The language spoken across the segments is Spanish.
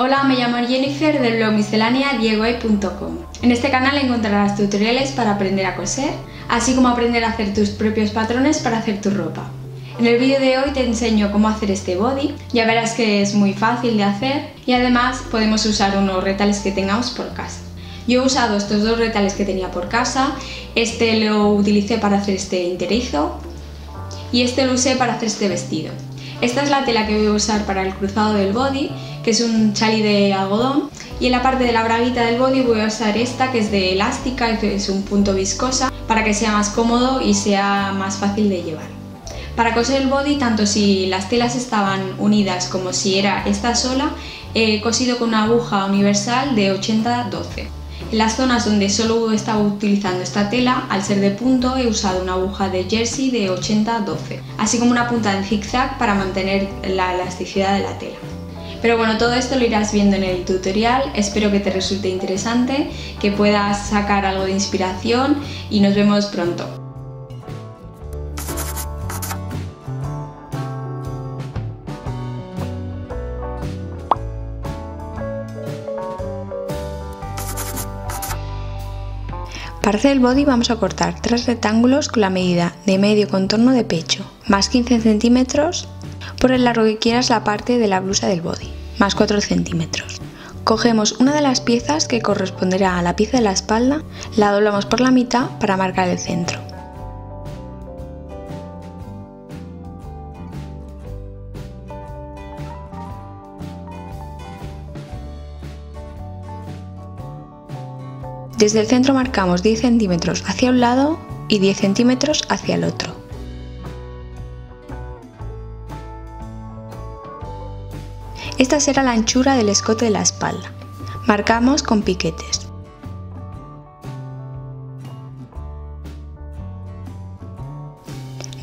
Hola, me llamo Jennifer del blog miscelaneadiy.com. En este canal encontrarás tutoriales para aprender a coser, así como aprender a hacer tus propios patrones para hacer tu ropa. En el vídeo de hoy te enseño cómo hacer este body, ya verás que es muy fácil de hacer y además podemos usar unos retales que tengamos por casa. Yo he usado estos dos retales que tenía por casa, este lo utilicé para hacer este enterizo y este lo usé para hacer este vestido. Esta es la tela que voy a usar para el cruzado del body, que es un chali de algodón, y en la parte de la braguita del body voy a usar esta que es de elástica y que es un punto viscosa para que sea más cómodo y sea más fácil de llevar. Para coser el body, tanto si las telas estaban unidas como si era esta sola, he cosido con una aguja universal de 80-12. En las zonas donde solo estaba utilizando esta tela, al ser de punto, he usado una aguja de jersey de 80-12, así como una punta en zigzag para mantener la elasticidad de la tela. Pero bueno, todo esto lo irás viendo en el tutorial, espero que te resulte interesante, que puedas sacar algo de inspiración y nos vemos pronto. Para hacer el body vamos a cortar 3 rectángulos con la medida de medio contorno de pecho, más 15 centímetros por el largo que quieras la parte de la blusa del body, más 4 centímetros. Cogemos una de las piezas que corresponderá a la pieza de la espalda, la doblamos por la mitad para marcar el centro. Desde el centro marcamos 10 centímetros hacia un lado y 10 centímetros hacia el otro. Esta será la anchura del escote de la espalda. Marcamos con piquetes.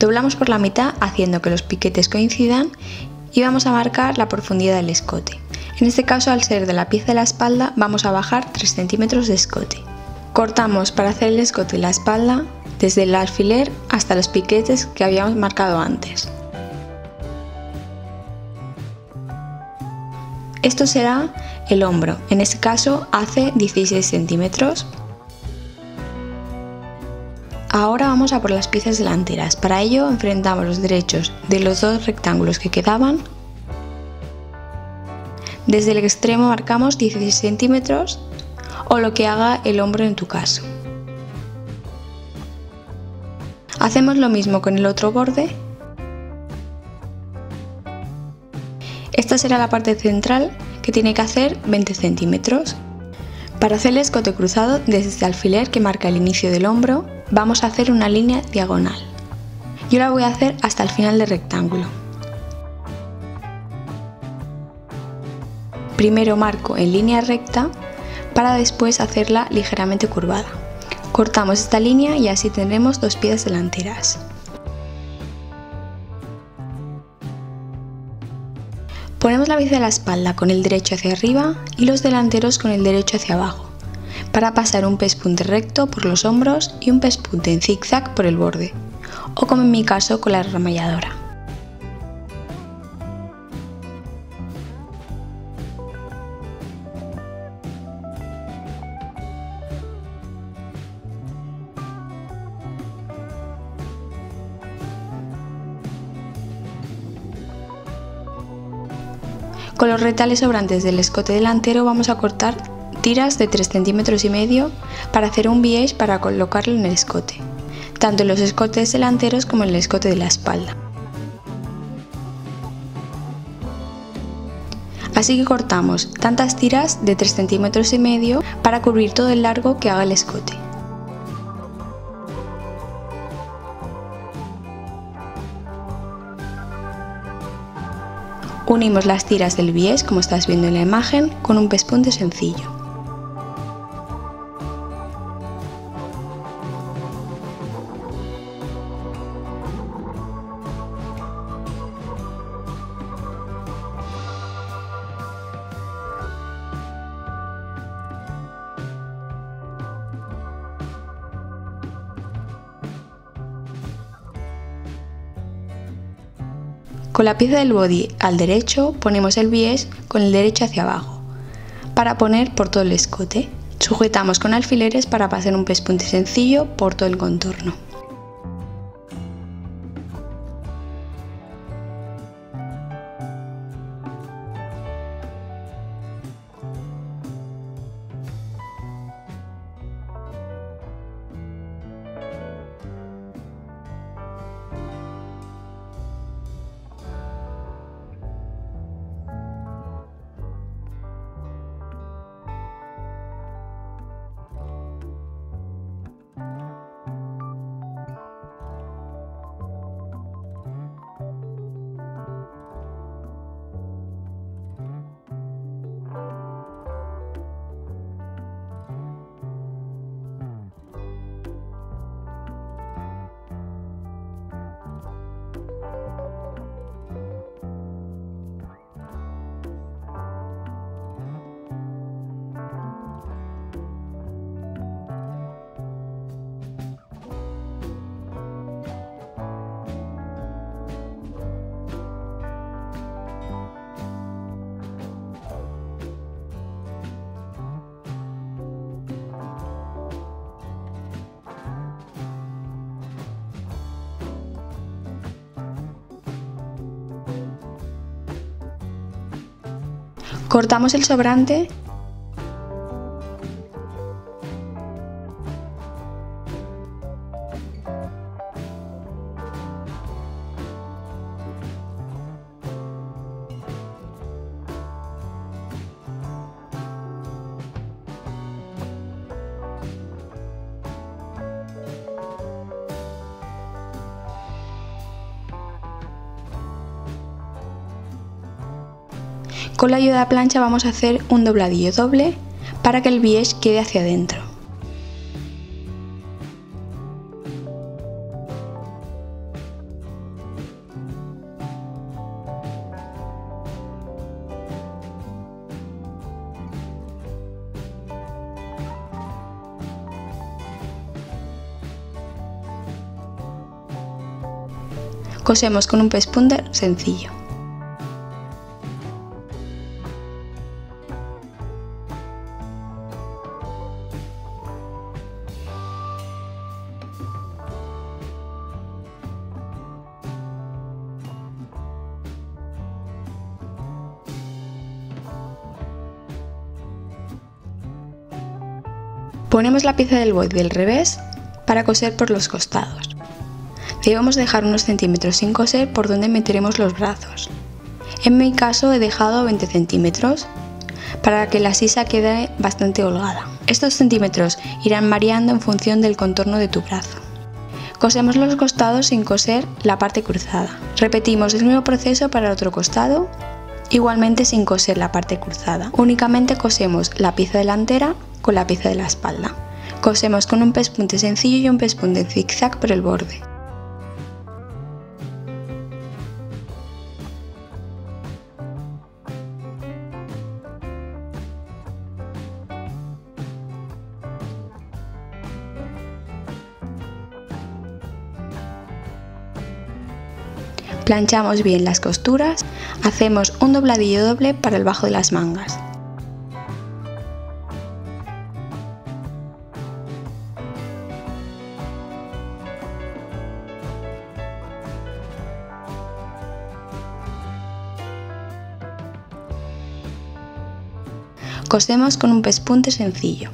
Doblamos por la mitad haciendo que los piquetes coincidan y vamos a marcar la profundidad del escote. En este caso, al ser de la pieza de la espalda, vamos a bajar 3 centímetros de escote. Cortamos para hacer el escote y la espalda desde el alfiler hasta los piquetes que habíamos marcado antes. Esto será el hombro, en este caso hace 16 centímetros. Ahora vamos a por las piezas delanteras, para ello enfrentamos los derechos de los dos rectángulos que quedaban. Desde el extremo marcamos 16 centímetros o lo que haga el hombro en tu caso. Hacemos lo mismo con el otro borde. Esta será la parte central que tiene que hacer 20 centímetros. Para hacer el escote cruzado desde el alfiler que marca el inicio del hombro vamos a hacer una línea diagonal. Yo la voy a hacer hasta el final del rectángulo. Primero marco en línea recta para después hacerla ligeramente curvada. Cortamos esta línea y así tendremos dos piezas delanteras. Ponemos la pieza de la espalda con el derecho hacia arriba y los delanteros con el derecho hacia abajo para pasar un pespunte recto por los hombros y un pespunte en zigzag por el borde o, como en mi caso, con la ramalladora. Con los retales sobrantes del escote delantero vamos a cortar tiras de 3 centímetros y medio para hacer un biege para colocarlo en el escote, tanto en los escotes delanteros como en el escote de la espalda. Así que cortamos tantas tiras de 3 centímetros y medio para cubrir todo el largo que haga el escote. Unimos las tiras del bies, como estás viendo en la imagen, con un pespunte sencillo. Con la pieza del body al derecho ponemos el bies con el derecho hacia abajo para poner por todo el escote. Sujetamos con alfileres para pasar un pespunte sencillo por todo el contorno. Cortamos el sobrante . Con la ayuda de la plancha vamos a hacer un dobladillo doble para que el biege quede hacia adentro. Cosemos con un pespunte sencillo. Ponemos la pieza del body del revés para coser por los costados. Debemos dejar unos centímetros sin coser por donde meteremos los brazos. En mi caso he dejado 20 centímetros para que la sisa quede bastante holgada. Estos centímetros irán variando en función del contorno de tu brazo. Cosemos los costados sin coser la parte cruzada. Repetimos el mismo proceso para el otro costado, igualmente sin coser la parte cruzada. Únicamente cosemos la pieza delantera con la pieza de la espalda. Cosemos con un pespunte sencillo y un pespunte en zigzag por el borde. Planchamos bien las costuras, hacemos un dobladillo doble para el bajo de las mangas. Cosemos con un pespunte sencillo.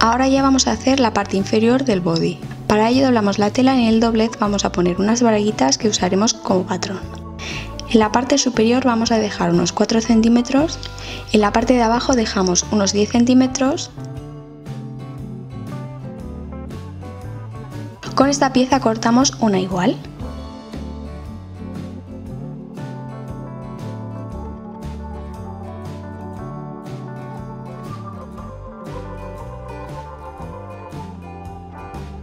Ahora ya vamos a hacer la parte inferior del body. Para ello doblamos la tela y en el doblez vamos a poner unas braguitas que usaremos como patrón. En la parte superior vamos a dejar unos 4 centímetros, en la parte de abajo dejamos unos 10 centímetros. Con esta pieza cortamos una igual.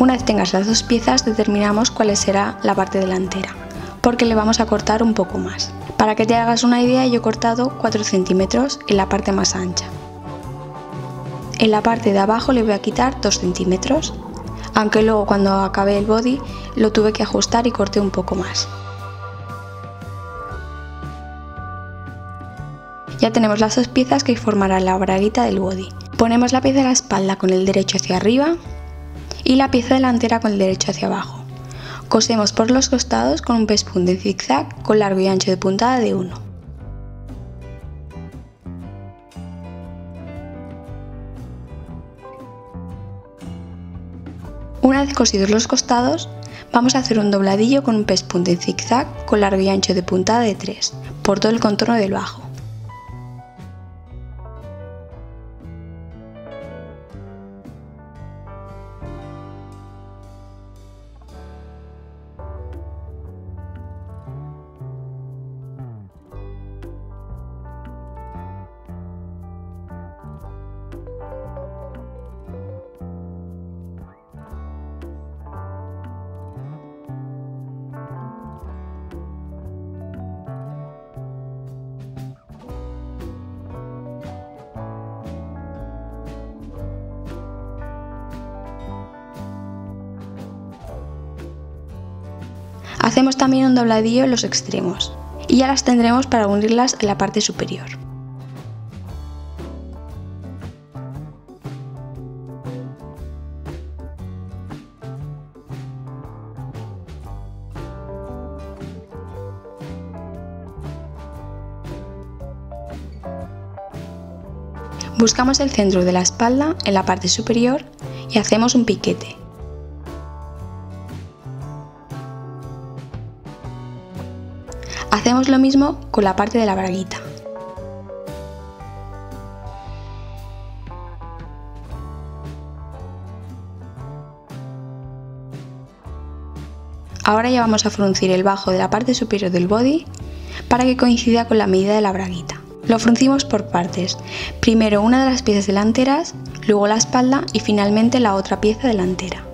Una vez tengas las dos piezas, determinamos cuál será la parte delantera, porque le vamos a cortar un poco más. Para que te hagas una idea, yo he cortado 4 centímetros en la parte más ancha. En la parte de abajo le voy a quitar 2 centímetros, aunque luego cuando acabé el body lo tuve que ajustar y corté un poco más. Ya tenemos las dos piezas que formarán la braguita del body. Ponemos la pieza de la espalda con el derecho hacia arriba y la pieza delantera con el derecho hacia abajo. Cosemos por los costados con un pespunt en zigzag con largo y ancho de puntada de 1. Una vez cosidos los costados, vamos a hacer un dobladillo con un pespunt en zigzag con largo y ancho de puntada de 3 por todo el contorno del bajo. Hacemos también un dobladillo en los extremos y ya las tendremos para unirlas en la parte superior. Buscamos el centro de la espalda en la parte superior y hacemos un piquete. Hacemos lo mismo con la parte de la braguita. Ahora ya vamos a fruncir el bajo de la parte superior del body para que coincida con la medida de la braguita. Lo fruncimos por partes, primero una de las piezas delanteras, luego la espalda y finalmente la otra pieza delantera.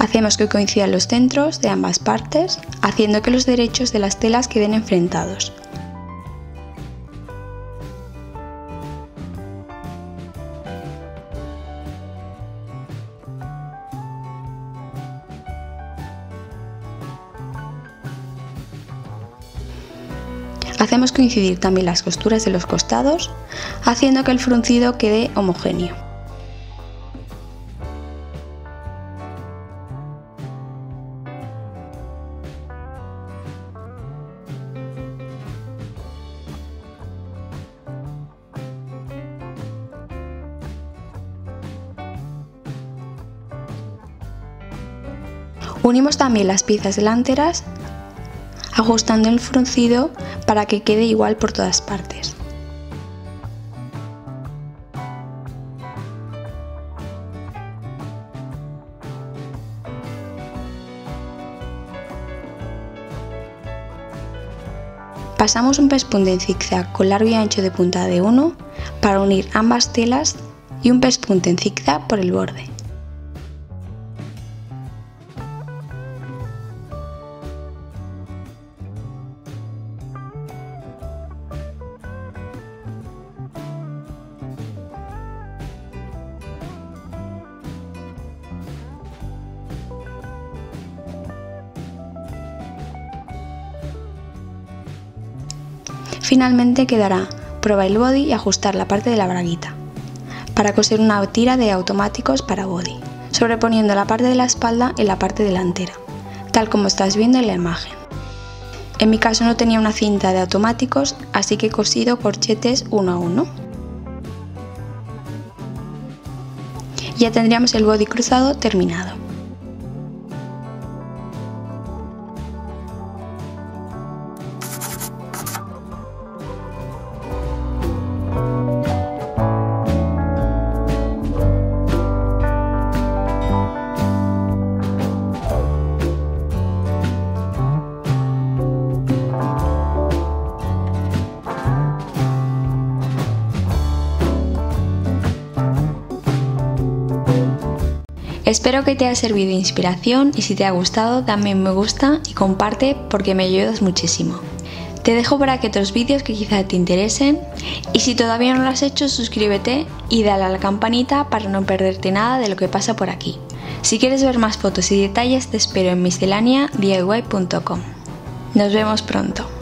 Hacemos que coincidan los centros de ambas partes, haciendo que los derechos de las telas queden enfrentados. Hacemos coincidir también las costuras de los costados, haciendo que el fruncido quede homogéneo. Unimos también las piezas delanteras, ajustando el fruncido para que quede igual por todas partes. Pasamos un pespunt en zigzag con largo y ancho de puntada de 1 para unir ambas telas y un pespunt en zigzag por el borde. Finalmente quedará probar el body y ajustar la parte de la braguita para coser una tira de automáticos para body, sobreponiendo la parte de la espalda en la parte delantera, tal como estás viendo en la imagen. En mi caso no tenía una cinta de automáticos, así que he cosido corchetes uno a uno. ya tendríamos el body cruzado terminado. Espero que te haya servido de inspiración y si te ha gustado dame un me gusta y comparte porque me ayudas muchísimo. Te dejo para que otros vídeos que quizá te interesen y si todavía no lo has hecho suscríbete y dale a la campanita para no perderte nada de lo que pasa por aquí. Si quieres ver más fotos y detalles te espero en miscelaneadiy.com. Nos vemos pronto.